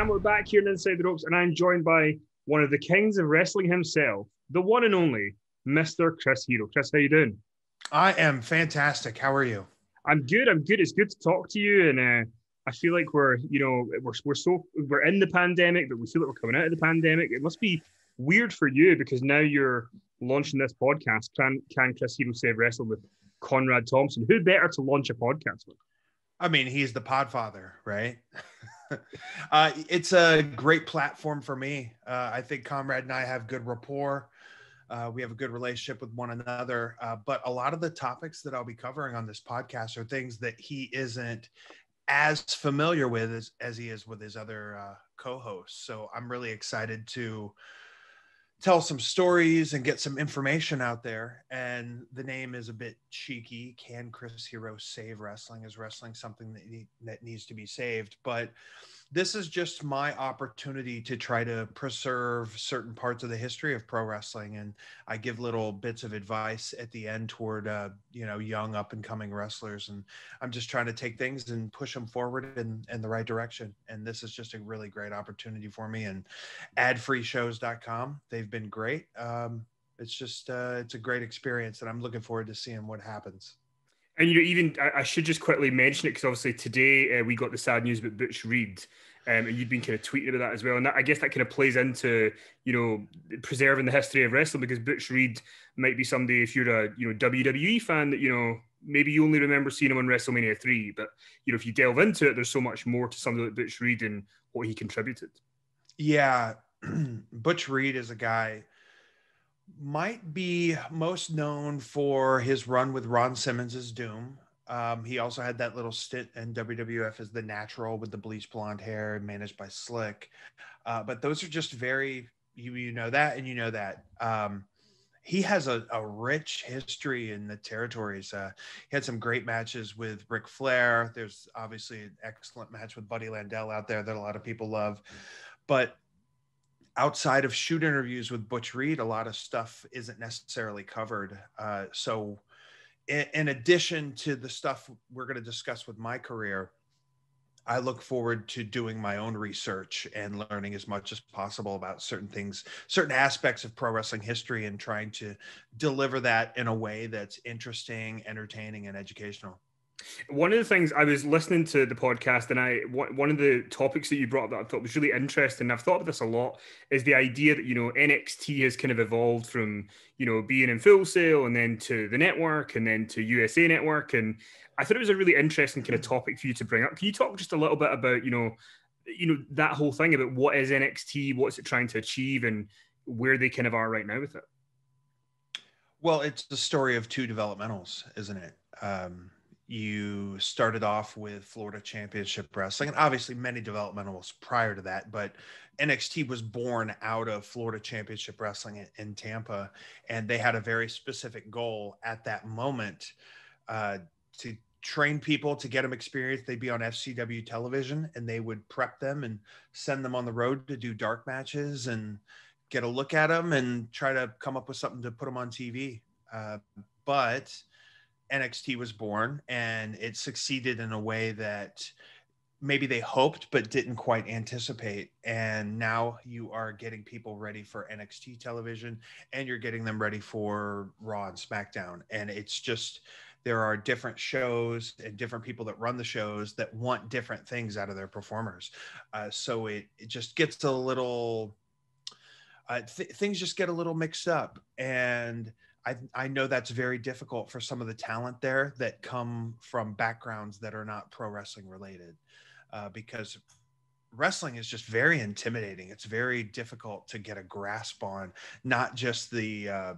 And we're back here in Inside the Ropes, and I'm joined by one of the kings of wrestling himself, the one and only Mr. Chris Hero. Chris, how you doing? I am fantastic. How are you? I'm good. It's good to talk to you, and I feel like we're in the pandemic, but we feel like we're coming out of the pandemic. It must be weird for you because now you're launching this podcast, Can Chris Hero Save Wrestling, with Conrad Thompson. Who better to launch a podcast with? I mean, he's the podfather, right? It's a great platform for me. I think Conrad and I have good rapport. We have a good relationship with one another. But a lot of the topics that I'll be covering on this podcast are things that he isn't as familiar with as he is with his other co-hosts. So I'm really excited to tell some stories and get some information out there. And the name is a bit cheeky. Can Chris Hero Save Wrestling? Is wrestling something that needs to be saved? But this is just my opportunity to try to preserve certain parts of the history of pro wrestling. And I give little bits of advice at the end toward, young up and coming wrestlers. And I'm just trying to take things and push them forward in the right direction. And this is just a really great opportunity for me. And adfreeshows.com, they've been great. It's a great experience, and I'm looking forward to seeing what happens. And I should just quickly mention it, because obviously today we got the sad news about Butch Reed, and you've been kind of tweeting about that as well. And I guess that kind of plays into, preserving the history of wrestling, because Butch Reed might be somebody, if you're a WWE fan, that maybe you only remember seeing him on WrestleMania 3, but if you delve into it, there's so much more to somebody like Butch Reed and what he contributed. Yeah, Butch Reed is a guy might be most known for his run with Ron Simmons as Doom. He also had that little stint in WWF as The Natural with the bleached blonde hair, managed by Slick. But those are just very, that. He has a rich history in the territories. He had some great matches with Ric Flair. There's obviously an excellent match with Buddy Landell out there that a lot of people love. But outside of shoot interviews with Butch Reed, a lot of stuff isn't necessarily covered. So in addition to the stuff we're going to discuss with my career, I look forward to doing my own research and learning as much as possible about certain things, certain aspects of pro wrestling history, and trying to deliver that in a way that's interesting, entertaining, and educational. One of the things, I was listening to the podcast, and one of the topics that you brought up that I thought was really interesting, and I've thought about this a lot, is the idea that, NXT has kind of evolved from, being in Full Sail and then to the network and then to USA Network. And I thought it was a really interesting kind of topic for you to bring up. Can you talk just a little bit about, that whole thing about what is NXT, what's it trying to achieve, and where they kind of are right now with it? Well, it's the story of two developmentals, isn't it? You started off with Florida Championship Wrestling, and obviously many developmentals prior to that, but NXT was born out of Florida Championship Wrestling in Tampa, and they had a very specific goal at that moment to train people, to get them experience. They'd be on FCW television, and they would prep them and send them on the road to do dark matches and get a look at them and try to come up with something to put them on TV. But NXT was born, and it succeeded in a way that maybe they hoped but didn't quite anticipate. And now you are getting people ready for NXT television, and you're getting them ready for Raw and SmackDown. And it's just, there are different shows and different people that run the shows that want different things out of their performers. So it just gets a little, things just get a little mixed up. And I know that's very difficult for some of the talent there that come from backgrounds that are not pro wrestling related, because wrestling is just very intimidating. It's very difficult to get a grasp on, not just the,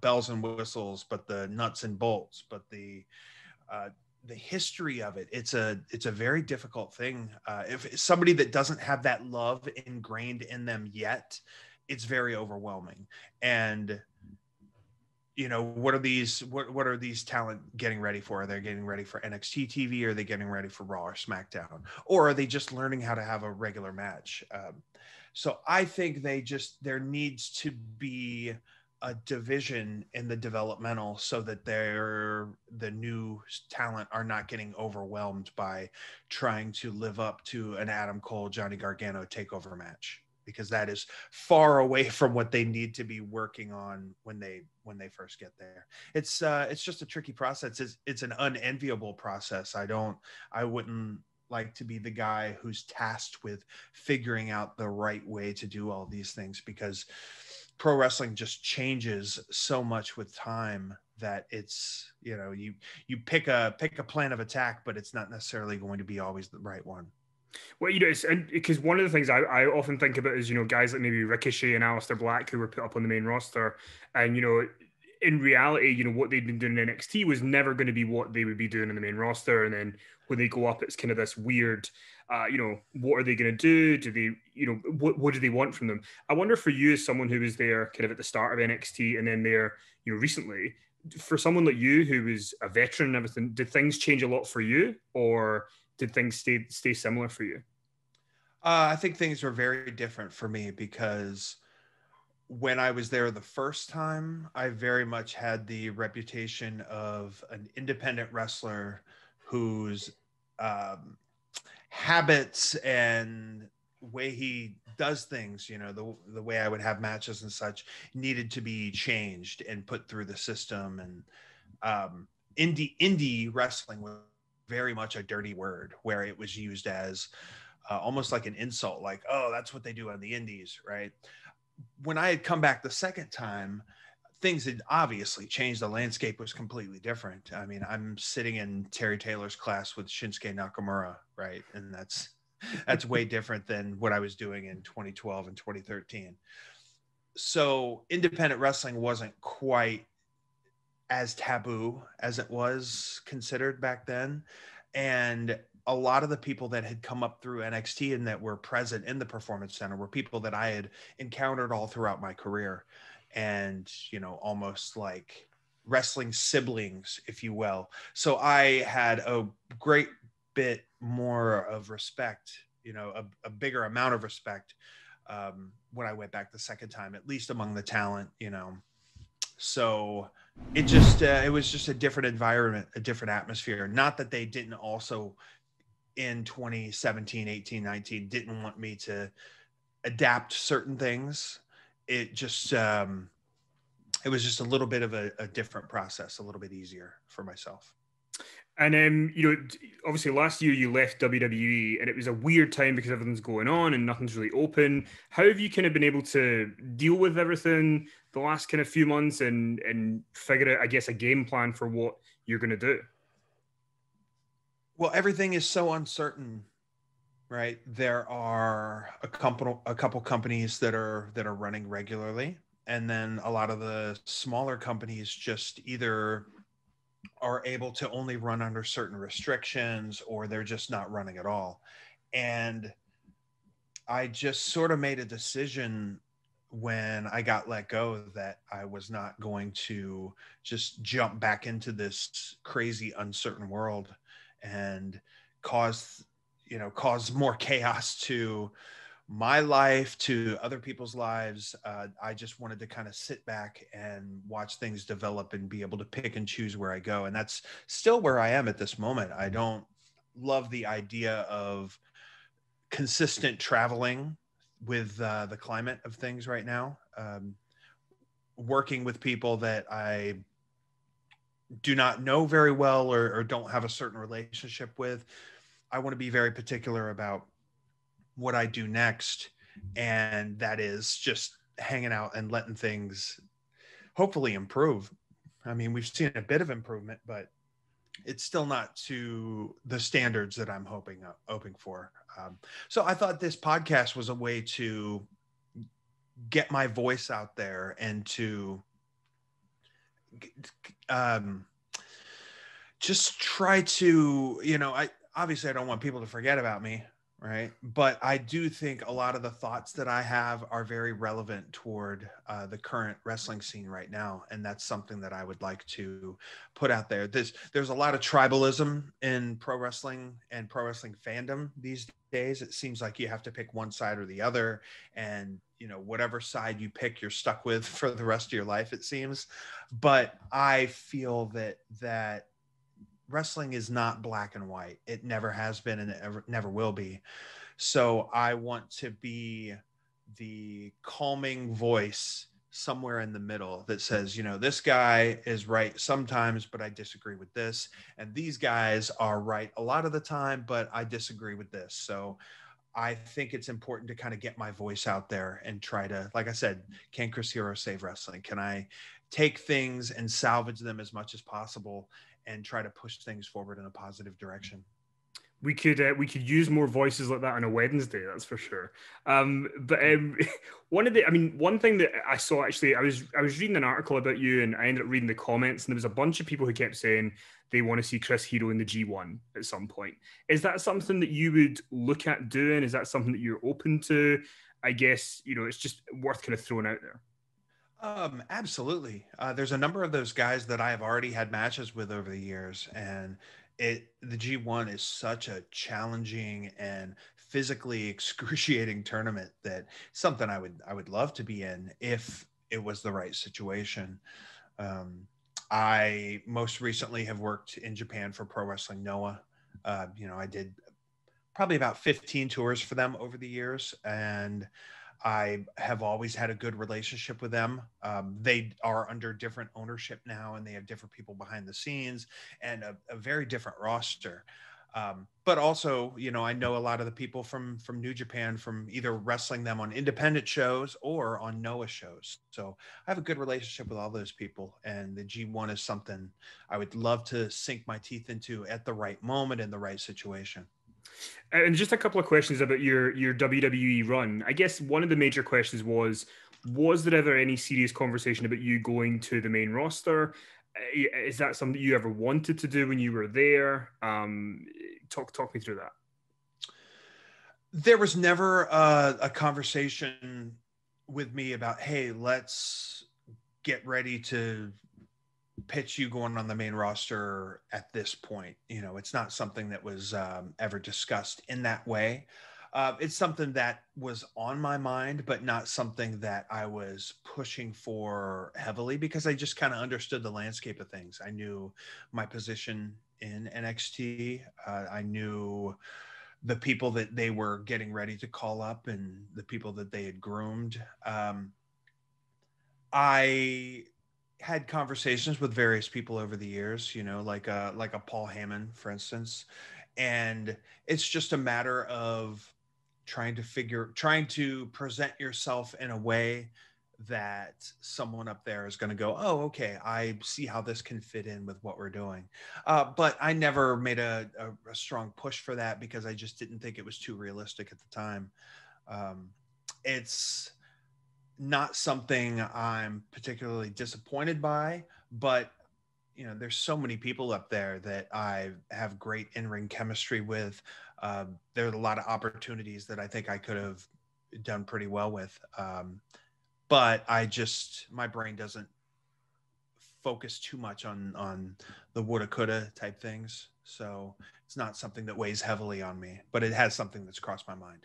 bells and whistles, but the nuts and bolts, but the history of it. It's a very difficult thing. If somebody that doesn't have that love ingrained in them yet, it's very overwhelming. And what are these talent getting ready for? Are they getting ready for NXT TV? Are they getting ready for Raw or SmackDown? Or are they just learning how to have a regular match? So I think there needs to be a division in the developmental so that the new talent are not getting overwhelmed by trying to live up to an Adam Cole, Johnny Gargano takeover match, because that is far away from what they need to be working on when they first get there. It's just a tricky process. It's an unenviable process. I wouldn't like to be the guy who's tasked with figuring out the right way to do all these things, because pro wrestling just changes so much with time that it's, you know, you pick a plan of attack, but it's not necessarily going to be always the right one. Well, you know, it's, and because one of the things I often think about is, you know, guys like maybe Ricochet and Aleister Black, who were put up on the main roster, and, you know, in reality, you know, what they'd been doing in NXT was never going to be what they would be doing in the main roster. And then when they go up, it's kind of this weird, you know, what are they going to do? Do they, you know, what do they want from them? I wonder for you, as someone who was there kind of at the start of NXT and then there, you know, recently, for someone like you who was a veteran and everything, did things change a lot for you, or did things stay similar for you? I think things were very different for me, because when I was there the first time, I very much had the reputation of an independent wrestler whose habits and way he does things, you know, the way I would have matches and such, needed to be changed and put through the system. And indie wrestling was very much a dirty word, where it was used as almost like an insult, like, oh, that's what they do on the indies, right? When I had come back the second time, things had obviously changed. The landscape was completely different. I mean, I'm sitting in Terry Taylor's class with Shinsuke Nakamura, right? And that's way different than what I was doing in 2012 and 2013. So independent wrestling wasn't quite as taboo as it was considered back then. And a lot of the people that had come up through NXT and that were present in the Performance Center were people that I had encountered all throughout my career. And, you know, almost like wrestling siblings, if you will. So I had a great bit more of respect, you know, a bigger amount of respect when I went back the second time, at least among the talent, you know. So it just, it was just a different environment, a different atmosphere. Not that they didn't also in 2017, 18, 19, didn't want me to adapt certain things. It just, it was just a little bit of a different process, a little bit easier for myself. And you know, obviously last year you left WWE, and it was a weird time because everything's going on and nothing's really open. How have you kind of been able to deal with everything the last kind of few months and figure out, I guess, a game plan for what you're going to do? Well, everything is so uncertain, right? There are a couple companies that are running regularly, and then a lot of the smaller companies just either are able to only run under certain restrictions, or they're just not running at all. And I just sort of made a decision when I got let go that I was not going to just jump back into this crazy, uncertain world and cause more chaos to my life, to other people's lives. I just wanted to kind of sit back and watch things develop and be able to pick and choose where I go. And that's still where I am at this moment. I don't love the idea of consistent traveling with the climate of things right now. Working with people that I do not know very well or don't have a certain relationship with, I want to be very particular about what I do next, and that is just hanging out and letting things hopefully improve. I mean, we've seen a bit of improvement, but it's still not to the standards that I'm hoping for. So I thought this podcast was a way to get my voice out there and to just try to, you know, obviously I don't want people to forget about me, right? But I do think a lot of the thoughts that I have are very relevant toward the current wrestling scene right now. And that's something that I would like to put out there. There's a lot of tribalism in pro wrestling and pro wrestling fandom these days. It seems like you have to pick one side or the other. And you know, whatever side you pick, you're stuck with for the rest of your life, it seems. But I feel that wrestling is not black and white. It never has been, and it never will be. So I want to be the calming voice somewhere in the middle that says, you know, this guy is right sometimes, but I disagree with this. And these guys are right a lot of the time, but I disagree with this. So I think it's important to kind of get my voice out there and try to, like I said, can Chris Hero save wrestling? Can I take things and salvage them as much as possible and try to push things forward in a positive direction? We could use more voices like that on a Wednesday, that's for sure. One thing that I saw, actually, I was reading an article about you, and I ended up reading the comments, and there was a bunch of people who kept saying they want to see Chris Hero in the G1 at some point. Is that something that you would look at doing? Is that something that you're open to? I guess, you know, it's just worth kind of throwing out there. Absolutely. There's a number of those guys that I have already had matches with over the years, and the G1 is such a challenging and physically excruciating tournament that something I would love to be in if it was the right situation. I most recently have worked in Japan for Pro Wrestling Noah. I did probably about 15 tours for them over the years, and I have always had a good relationship with them. They are under different ownership now, and they have different people behind the scenes and a very different roster. But also, you know, I know a lot of the people from New Japan from either wrestling them on independent shows or on Noah shows. So I have a good relationship with all those people, and the G1 is something I would love to sink my teeth into at the right moment in the right situation. And just a couple of questions about your WWE run. I guess one of the major questions was there ever any serious conversation about you going to the main roster? Is that something you ever wanted to do when you were there? Talk me through that. There was never a conversation with me about, hey, let's get ready to pitch you going on the main roster at this point. You know, it's not something that was ever discussed in that way. It's something that was on my mind, but not something that I was pushing for heavily, because I just kind of understood the landscape of things. I knew my position in NXT. I knew the people that they were getting ready to call up and the people that they had groomed. I had conversations with various people over the years, you know, like a Paul Heyman, for instance. And it's just a matter of trying to present yourself in a way that someone up there is going to go, oh, okay, I see how this can fit in with what we're doing. But I never made a strong push for that, because I just didn't think it was too realistic at the time. It's not something I'm particularly disappointed by, but you know, there's so many people up there that I have great in-ring chemistry with. There's a lot of opportunities that I think I could have done pretty well with. But I just, my brain doesn't focus too much on the woulda, coulda type things. So it's not something that weighs heavily on me, but it has something that's crossed my mind.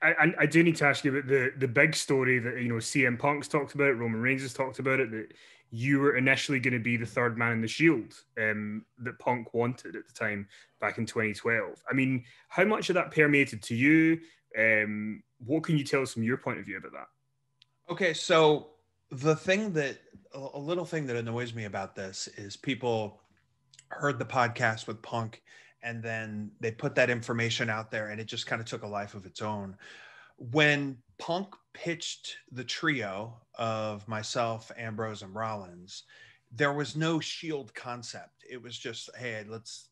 I do need to ask you about the big story that, you know, CM Punk's talked about, Roman Reigns has talked about it, that you were initially going to be the third man in the Shield that Punk wanted at the time back in 2012. I mean, how much of that permeated to you? What can you tell us from your point of view about that? Okay, so a little thing that annoys me about this is people heard the podcast with Punk, and then they put that information out there, and it just kind of took a life of its own. When Punk pitched the trio of myself, Ambrose, and Rollins, there was no Shield concept. It was just, hey, let's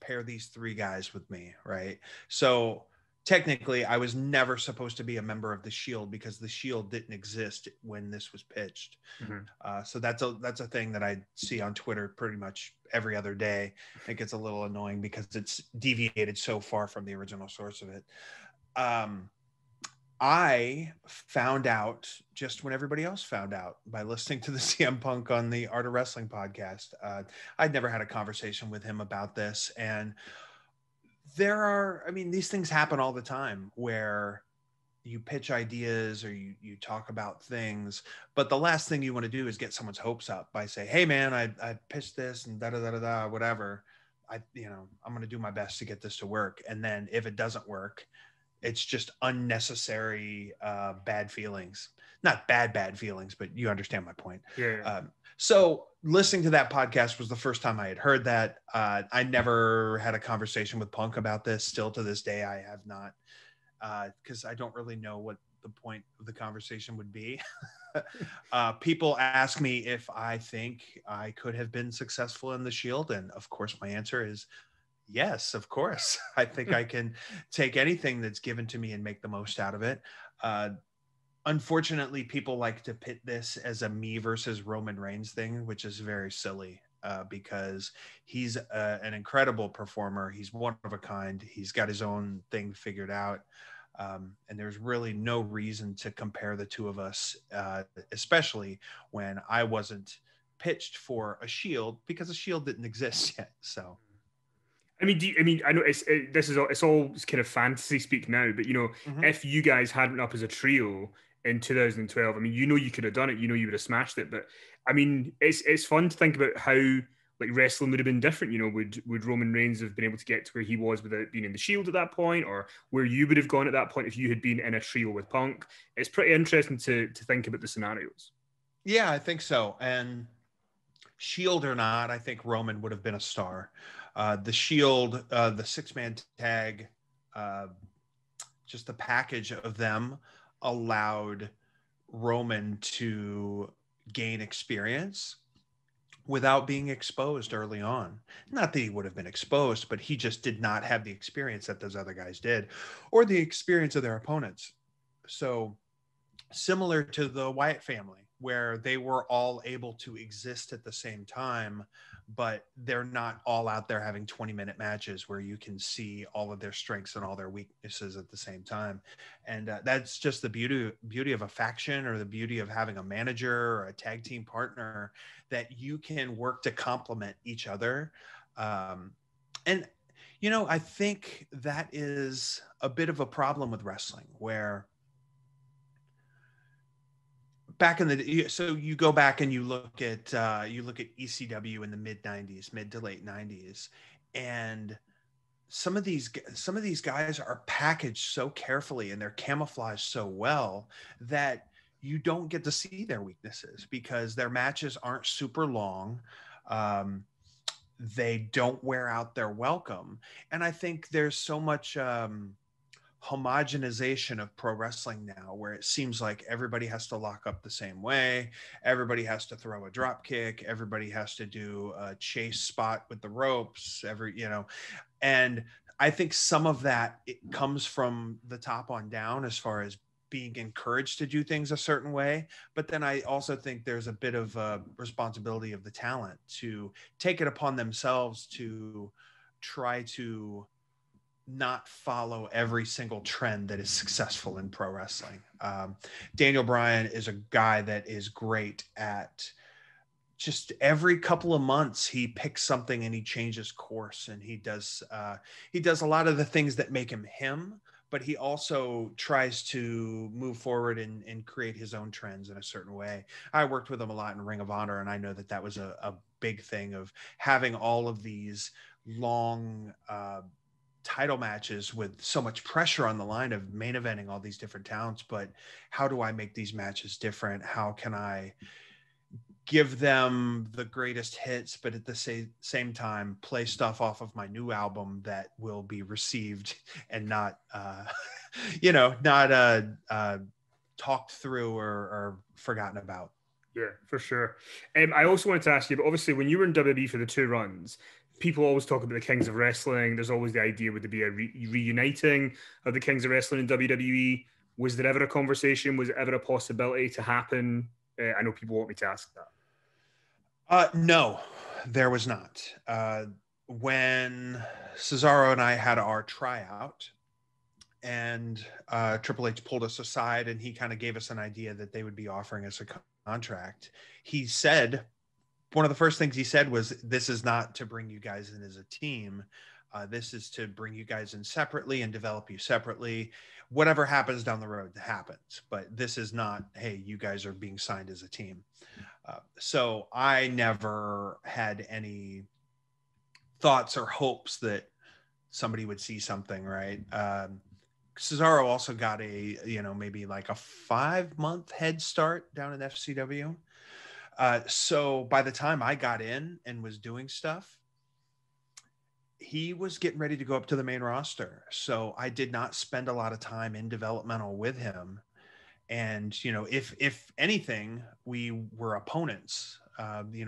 pair these three guys with me, right? So technically, I was never supposed to be a member of the Shield, because the Shield didn't exist when this was pitched. Mm-hmm. So that's a thing that I see on Twitter pretty much every other day. It gets a little annoying because it's deviated so far from the original source of it. I found out just when everybody else found out, by listening to the CM Punk on the Art of Wrestling podcast. I'd never had a conversation with him about this, and these things happen all the time where you pitch ideas or you talk about things, but the last thing you want to do is get someone's hopes up by say, hey man, I pitched this and da da da da, whatever. I'm going to do my best to get this to work. And then if it doesn't work, it's just unnecessary, bad feelings, not bad feelings, but you understand my point. Yeah. So listening to that podcast was the first time I had heard that. I never had a conversation with Punk about this. Still to this day, I have not. Because I don't really know what the point of the conversation would be. People ask me if I think I could have been successful in the Shield. And of course, my answer is yes, of course. I think I can take anything that's given to me and make the most out of it. Unfortunately, people like to pit this as a me versus Roman Reigns thing, which is very silly. Because he's an incredible performer. He's one of a kind. He's got his own thing figured out. And there's really no reason to compare the two of us, especially when I wasn't pitched for a Shield because a Shield didn't exist yet. So, I mean, I know it's all kind of fantasy speak now, but mm-hmm. if you guys hadn't up as a trio in 2012, you could have done it. You would have smashed it, but. I mean, it's fun to think about how like wrestling would have been different. Would Roman Reigns have been able to get to where he was without being in the Shield at that point, or where you would have gone at that point if you had been in a trio with Punk? It's pretty interesting to think about the scenarios. Yeah, I think so. And Shield or not, I think Roman would have been a star. The Shield, the six-man tag, just the package of them allowed Roman to gain experience without being exposed early on. Not that he would have been exposed, but he just did not have the experience that those other guys did or the experience of their opponents. So similar to the Wyatt family, where they were all able to exist at the same time, but they're not all out there having 20-minute matches where you can see all of their strengths and all their weaknesses at the same time. And that's just the beauty of a faction, or the beauty of having a manager or a tag team partner, that you can work to complement each other. And I think that is a bit of a problem with wrestling, where so you go back and you look at ECW in the mid to late 90s, and some of these guys are packaged so carefully and they're camouflaged so well that you don't get to see their weaknesses because their matches aren't super long. They don't wear out their welcome, and I think there's so much homogenization of pro wrestling now, where it seems like everybody has to lock up the same way, everybody has to throw a drop kick, everybody has to do a chase spot with the ropes, and I think some of that, it comes from the top on down as far as being encouraged to do things a certain way. But then I also think there's a bit of a responsibility of the talent to take it upon themselves to try to not follow every single trend that is successful in pro wrestling. Daniel Bryan is a guy that is great at just every couple of months he picks something and he changes course, and he does a lot of the things that make him, but he also tries to move forward and create his own trends in a certain way. I worked with him a lot in Ring of Honor, and I know that was a big thing of having all of these long title matches with so much pressure on the line of main eventing all these different talents, but how do I make these matches different? How can I give them the greatest hits, but at the same time play stuff off of my new album that will be received and not talked through or forgotten about? Yeah, for sure. I also wanted to ask you, but obviously when you were in WWE for the two runs, people always talk about the Kings of Wrestling. There's always the idea, would there be a reuniting of the Kings of Wrestling in WWE? Was there ever a conversation? Was it ever a possibility to happen? I know people want me to ask that. No, there was not. When Cesaro and I had our tryout, and Triple H pulled us aside and he kind of gave us an idea that they would be offering us a contract, he said, one of the first things he said was, this is not to bring you guys in as a team. This is to bring you guys in separately and develop you separately. Whatever happens down the road happens, but this is not, hey, you guys are being signed as a team. So I never had any thoughts or hopes that somebody would see something, right? Cesaro also got a, maybe like a 5-month head start down in FCW. So by the time I got in and was doing stuff, he was getting ready to go up to the main roster. So I did not spend a lot of time in developmental with him. And, if anything, we were opponents.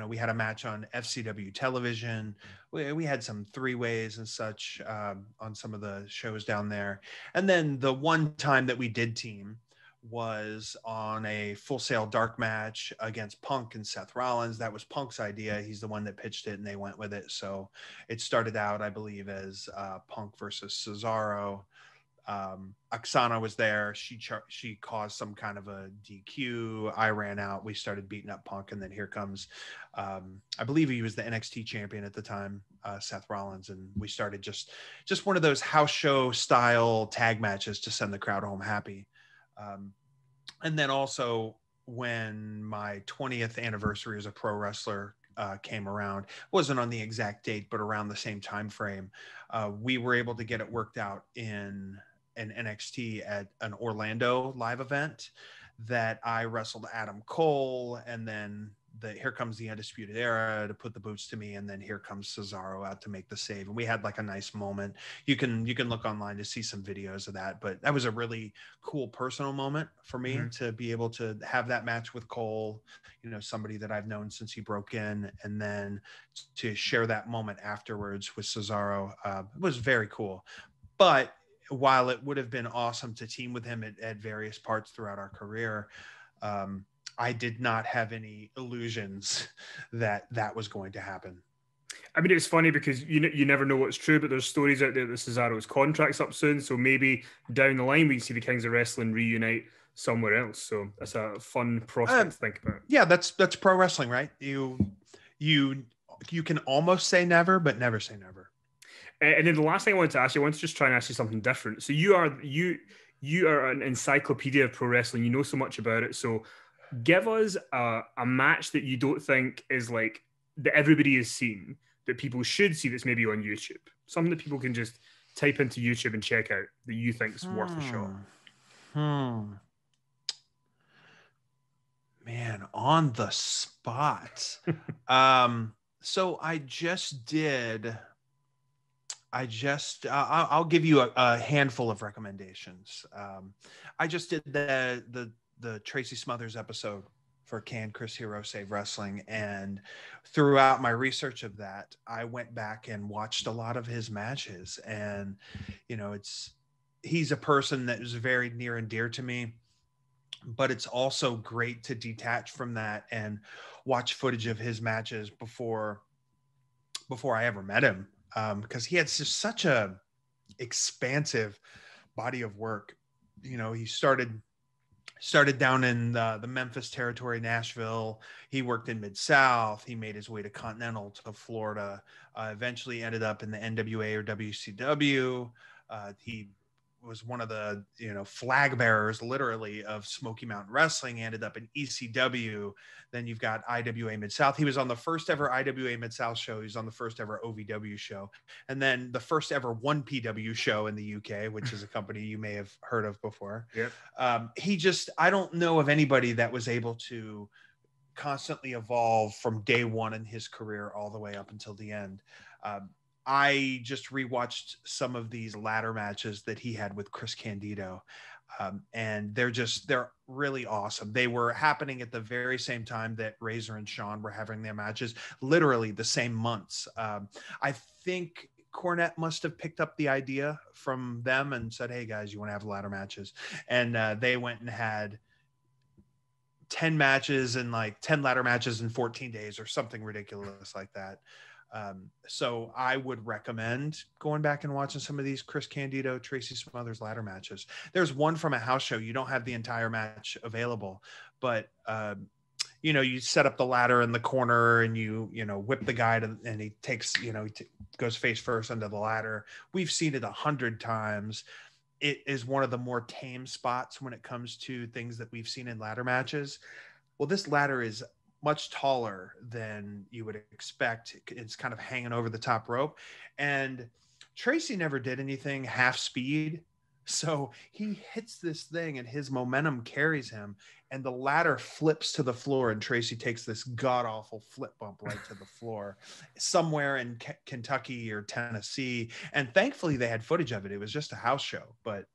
We had a match on FCW television. We had some 3-ways and such on some of the shows down there. And then the one time that we did team was on a Full Sail dark match against Punk and Seth Rollins. That was Punk's idea. He's the one that pitched it and they went with it. So it started out, I believe, as Punk versus Cesaro. Oksana was there. She caused some kind of a DQ. I ran out. We started beating up Punk. And then here comes, I believe he was the NXT champion at the time, Seth Rollins. And we started just one of those house show style tag matches to send the crowd home happy. And then also when my 20th anniversary as a pro wrestler came around, wasn't on the exact date, but around the same time frame, we were able to get it worked out in an NXT at an Orlando live event that I wrestled Adam Cole, and then here comes the Undisputed Era to put the boots to me, and then here comes Cesaro out to make the save. And we had like a nice moment. You can look online to see some videos of that, but that was a really cool personal moment for me to be able to have that match with Cole, somebody that I've known since he broke in, and then to share that moment afterwards with Cesaro. It was very cool. But while it would have been awesome to team with him at various parts throughout our career, I did not have any illusions that that was going to happen. I mean, it's funny because you never know what's true, but there's stories out there that Cesaro's contract's up soon, so maybe down the line we see the Kings of Wrestling reunite somewhere else. So that's a fun prospect to think about. Yeah, that's pro wrestling, right? You can almost say never, but never say never. And then the last thing I wanted to ask you, I wanted to just try and ask you something different. So you are an encyclopedia of pro wrestling. You know so much about it, so. Give us a match that you don't think is like that everybody has seen, that people should see, that's maybe on YouTube. Something that people can just type into YouTube and check out that you think is worth a shot. Man, on the spot. So I'll give you a handful of recommendations. I just did the Tracy Smothers episode for Can Chris Hero Save Wrestling. And throughout my research of that, I went back and watched a lot of his matches. And, he's a person that is very near and dear to me, but it's also great to detach from that and watch footage of his matches before I ever met him. 'Cause he had just such a expansive body of work. He started down in the Memphis territory, Nashville. He worked in Mid South. He made his way to Continental, to Florida, eventually ended up in the NWA or WCW. He was one of the, flag bearers literally of Smoky Mountain Wrestling, ended up in ECW. Then you've got IWA Mid South. He was on the first ever IWA Mid South show. He was on the first ever OVW show. And then the first ever 1PW show in the UK, which is a company you may have heard of before. Yep. I don't know of anybody that was able to constantly evolve from day one in his career all the way up until the end. I just rewatched some of these latter matches that he had with Chris Candido. And they're really awesome. They were happening at the very same time that Razor and Shawn were having their matches, literally the same months. I think Cornette must've picked up the idea from them and said, hey guys, you want to have ladder matches? And they went and had 10 matches and like 10 ladder matches in 14 days or something ridiculous like that. So I would recommend going back and watching some of these Chris Candido, Tracy Smothers ladder matches. There's one from a house show. You don't have the entire match available, but, you set up the ladder in the corner and you whip the guy and he takes, goes face first under the ladder. We've seen it 100 times. It is one of the more tame spots when it comes to things that we've seen in ladder matches. Well, this ladder is much taller than you would expect. It's kind of hanging over the top rope, and Tracy never did anything half speed. So he hits this thing and his momentum carries him, and the ladder flips to the floor, and Tracy takes this god-awful flip bump right to the floor somewhere in Kentucky or Tennessee. And thankfully they had footage of it. It was just a house show. But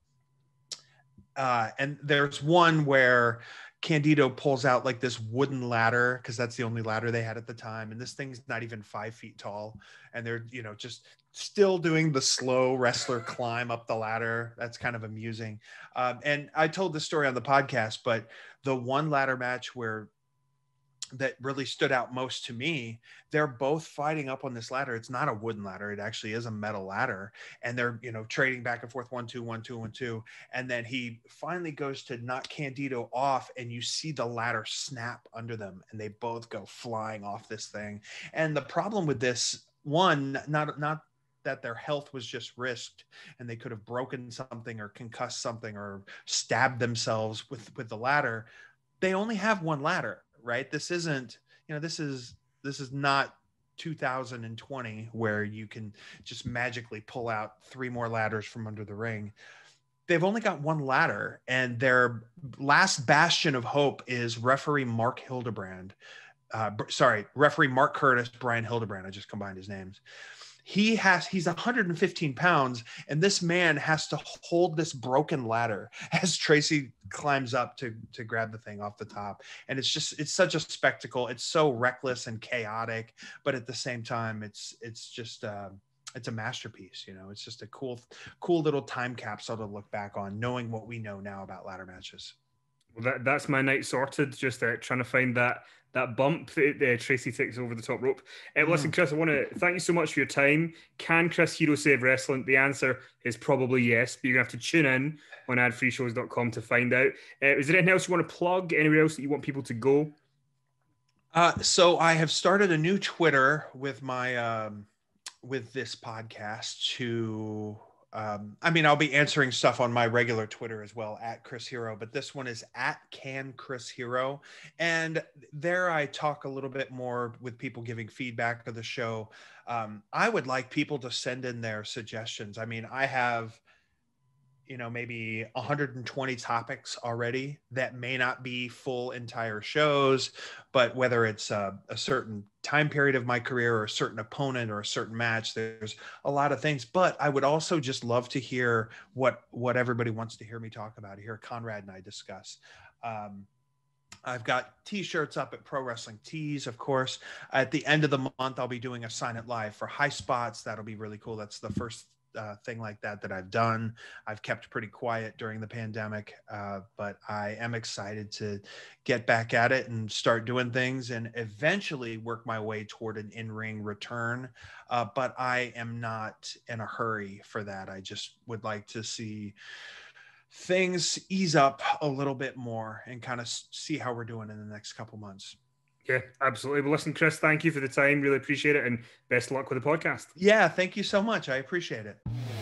and there's one where Candido pulls out like this wooden ladder, because that's the only ladder they had at the time, and this thing's not even 5 feet tall, and they're, you know, just still doing the slow wrestler climb up the ladder. That's kind of amusing. And I told this story on the podcast, but the one ladder match where that really stood out most to me, they're both fighting up on this ladder. It's not a wooden ladder. It actually is a metal ladder. And they're, you know, trading back and forth, 1, 2, 1, 2, 1, 2. And then he finally goes to knock Candido off, and you see the ladder snap under them, and they both go flying off this thing. And the problem with this one, not that their health was just risked and they could have broken something or concussed something or stabbed themselves with the ladder. They only have one ladder. Right? This isn't, you know, this is not 2020 where you can just magically pull out 3 more ladders from under the ring. They've only got one ladder, and their last bastion of hope is referee Mark Hildebrand. Referee Mark Curtis, Brian Hildebrand. I just combined his names. He's 115 pounds, and this man has to hold this broken ladder as Tracy climbs up to grab the thing off the top. And it's such a spectacle. It's so reckless and chaotic, but at the same time, it's a masterpiece. You know, it's just a cool little time capsule to look back on, knowing what we know now about ladder matches. Well, that's my night sorted. Just trying to find that bump that Tracy takes over the top rope. Listen, Chris, I want to thank you so much for your time. Can Chris Hero save wrestling? The answer is probably yes, but you're going to have to tune in on adfreeshows.com to find out. Is there anything else you want to plug? Anywhere else that you want people to go? So I have started a new Twitter with my with this podcast to... I'll be answering stuff on my regular Twitter as well, @ChrisHero, but this one is @CanChrisHero. And there I talk a little bit more with people giving feedback to the show. I would like people to send in their suggestions. I mean, I have, you know, maybe 120 topics already that may not be full entire shows, but whether it's a certain time period of my career or a certain opponent or a certain match, there's a lot of things. But I would also just love to hear what everybody wants to hear me talk about, hear Conrad and I discuss. I've got t-shirts up at Pro Wrestling Tees, of course. At the end of the month, I'll be doing a sign it live for High Spots. That'll be really cool. That's the first thing like that I've done. I've kept pretty quiet during the pandemic, but I am excited to get back at it and start doing things and eventually work my way toward an in-ring return. But I am not in a hurry for that. I just would like to see things ease up a little bit more and kind of see how we're doing in the next couple months. Yeah, absolutely. Well, listen, Chris, thank you for the time. Really appreciate it. And best luck with the podcast. Yeah, thank you so much. I appreciate it.